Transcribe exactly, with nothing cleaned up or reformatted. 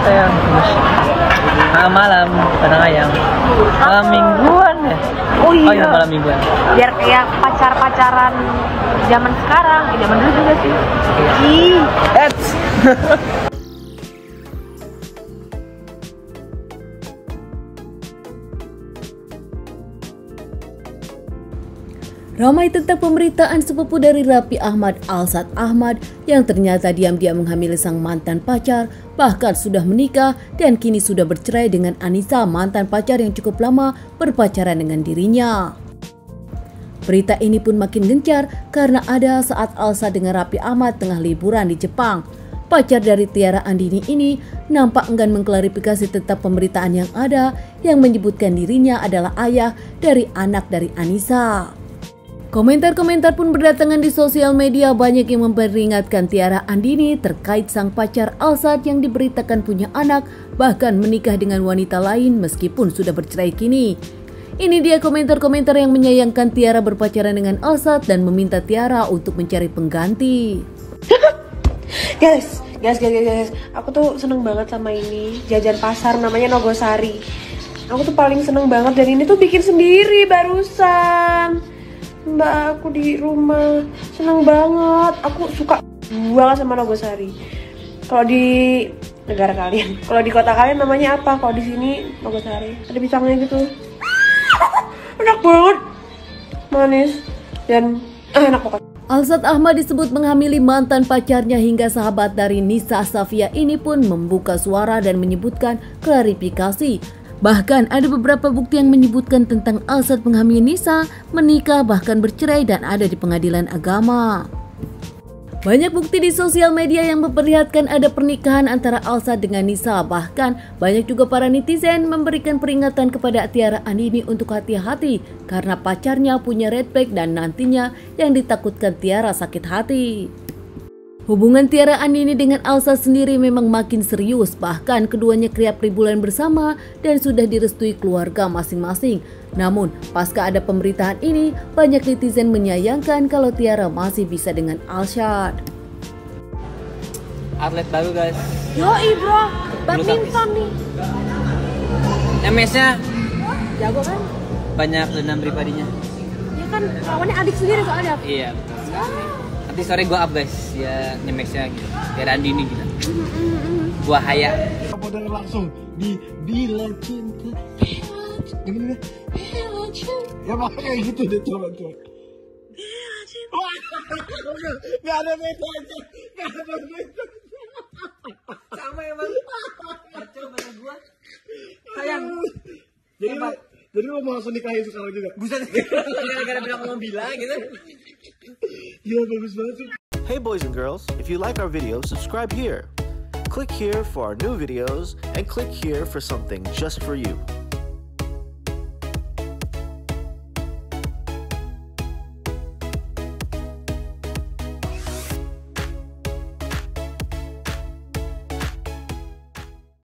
Sayang, malam malam kadang ayam. Malam mingguan ya? Oh iya. Oh iya, malam mingguan. Biar kayak pacar-pacaran zaman sekarang, eh, zaman dulu juga sih. Ih, ets. Ramai tentang pemberitaan sepupu dari Raffi Ahmad, Alshad Ahmad, yang ternyata diam-diam menghamili sang mantan pacar, bahkan sudah menikah dan kini sudah bercerai dengan Anissa, mantan pacar yang cukup lama berpacaran dengan dirinya. Berita ini pun makin gencar karena ada saat Alshad dengan Raffi Ahmad tengah liburan di Jepang. Pacar dari Tiara Andini ini nampak enggan mengklarifikasi tentang pemberitaan yang ada yang menyebutkan dirinya adalah ayah dari anak dari Anissa. Komentar-komentar pun berdatangan di sosial media, banyak yang memperingatkan Tiara Andini terkait sang pacar Alshad yang diberitakan punya anak, bahkan menikah dengan wanita lain meskipun sudah bercerai kini. Ini dia komentar-komentar yang menyayangkan Tiara berpacaran dengan Alshad dan meminta Tiara untuk mencari pengganti. Guys, guys, guys, guys, aku tuh seneng banget sama ini jajan pasar namanya Nagasari. Aku tuh paling seneng banget dan ini tuh bikin sendiri barusan. Mbak aku di rumah, senang banget. Aku suka banget sama Nagasari. Kalau di negara kalian, kalau di kota kalian namanya apa? Kalau di sini Nagasari. Ada pisangnya gitu. Enak banget, manis dan eh, enak pokoknya. Alshad Ahmad disebut menghamili mantan pacarnya hingga sahabat dari Nissa Safia ini pun membuka suara dan menyebutkan klarifikasi. Bahkan ada beberapa bukti yang menyebutkan tentang Alshad menghamili Nissa, menikah, bahkan bercerai dan ada di pengadilan agama. Banyak bukti di sosial media yang memperlihatkan ada pernikahan antara Alshad dengan Nissa. Bahkan banyak juga para netizen memberikan peringatan kepada Tiara Andini untuk hati-hati karena pacarnya punya red flag dan nantinya yang ditakutkan Tiara sakit hati. Hubungan Tiara Andini dengan Alshad sendiri memang makin serius, bahkan keduanya kerap liburan bersama dan sudah direstui keluarga masing-masing. Namun, pasca ada pemberitaan ini, banyak netizen menyayangkan kalau Tiara masih bisa dengan Alshad. Atlet baru guys. Yoi bro, badminton nih. M S-nya jago kan? Banyak dendam pribadinya. Ya kan, lawannya adik sendiri soalnya. Iya. Betul. Nanti sore gue up guys, ya nyemeksnya gitu, Tiara Andini gitu, gue haya. Kamu dengar langsung di Bila Cinta, Bila Cinta, gini-gini, Bila Cinta. Ya makanya kayak gitu deh, coba-coba. Bila Cinta. Wah, gak ada bedanya, gak ada bedanya. Sama emang, kacau banget gue, sayang. Jadi lo, jadi lo mau langsung nikahin sekarang juga? Buset, gara-gara bilang mau bilang gitu. Hey boys and girls, if you like our video, subscribe here. Click here for our new videos and click here for something just for you.